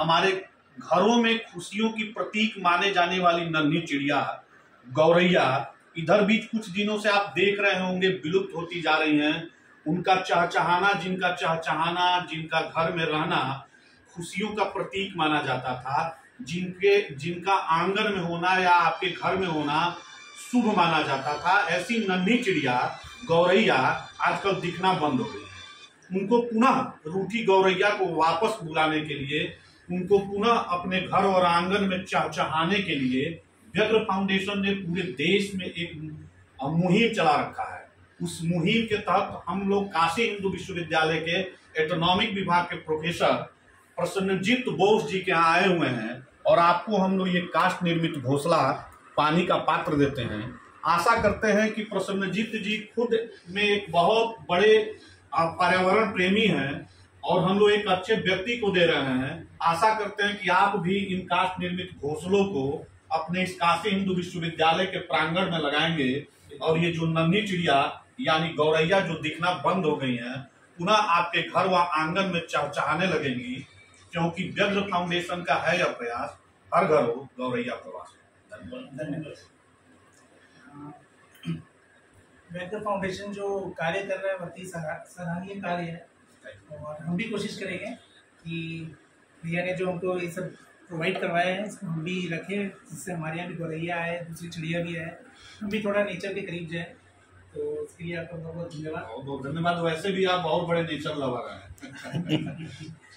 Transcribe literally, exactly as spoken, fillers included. हमारे घरों में खुशियों की प्रतीक माने जाने वाली नन्ही चिड़िया गौरैया, इधर भी कुछ दिनों से आप देख रहे होंगे विलुप्त होती जा रही हैं। उनका चहचहाना, जिनका चहचहाना, जिनका घर में रहना खुशियों का प्रतीक माना जाता था, जिनके जिनका आंगन में होना या आपके घर में होना शुभ माना जाता था, ऐसी नन्ही चिड़िया गौरैया आजकल दिखना बंद हो गई है। उनको पुनः रूठी गौरैया को वापस बुलाने के लिए, उनको पुनः अपने घर और आंगन में चहचहाने के लिए व्यग्र फाउंडेशन ने पूरे देश में एक मुहिम चला रखा है। उस मुहिम के तहत हम लोग काशी हिंदू विश्वविद्यालय के इकोनॉमिक विभाग के प्रोफेसर प्रसन्नजीत घोष जी के यहाँ आए हुए हैं और आपको हम लोग ये काष्ठ निर्मित घोंसला, पानी का पात्र देते हैं। आशा करते हैं कि प्रसन्नजीत जी खुद में एक बहुत बड़े पर्यावरण प्रेमी हैं और हम लोग एक अच्छे व्यक्ति को दे रहे हैं। आशा करते हैं कि आप भी इन काष्ठ निर्मित घोंसलों को अपने इस काशी हिंदू विश्वविद्यालय के प्रांगण में लगाएंगे और ये जो नन्ही चिड़िया यानी गौरैया जो दिखना बंद हो गई है, पुनः आपके घर व आंगन में चहचहाने लगेंगी, क्योंकि व्यग्र फाउंडेशन का है यह प्रयास, हर घर हो गौरैया प्रवास। व्यग्र फाउंडेशन जो कार्य कर रहा है बहुत ही सराहनीय कार्य है और हम भी कोशिश करेंगे कि भैया ने जो हमको ये सब प्रोवाइड करवाया है उसको हम भी रखें, जिससे हमारे यहाँ भी गौरैया आए, दूसरी चिड़िया भी आए, हम भी थोड़ा नेचर के करीब जाए। तो इसके लिए आपका बहुत बहुत धन्यवाद। बहुत बहुत धन्यवाद। वैसे भी आप बहुत बड़े नेचर लवर हैं।